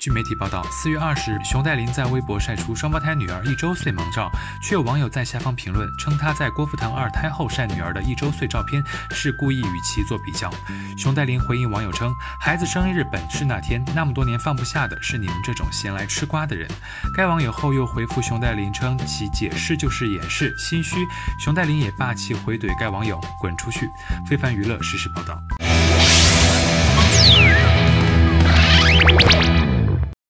据媒体报道，4月20日，熊黛林在微博晒出双胞胎女儿1周岁萌照，却有网友在下方评论称她在郭富城2胎后晒女儿的1周岁照片是故意与其做比较。熊黛林回应网友称，孩子生日本是那天，那么多年放不下的是你们这种闲来吃瓜的人。该网友后又回复熊黛林称其解释就是掩饰心虚，熊黛林也霸气回怼该网友滚出去。非凡娱乐实时报道。